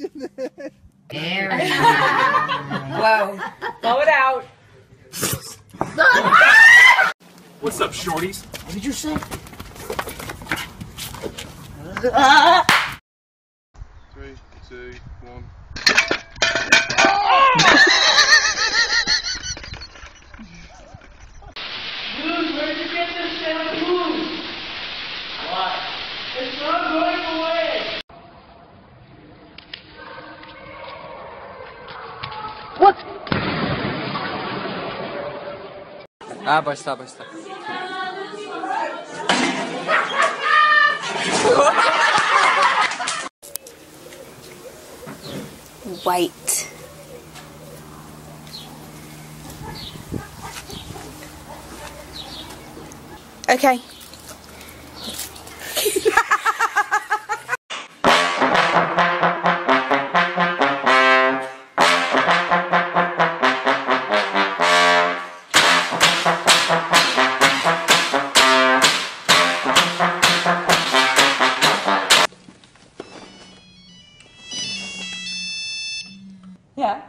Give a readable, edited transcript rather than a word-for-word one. mention that. There we go. Whoa. Blow it out. What's up, shorties? What did you say? Three, two, one. Dude, where'd you get this shampoo? What? It's not going away. What? Ah, basta, basta. White. Okay. Yeah.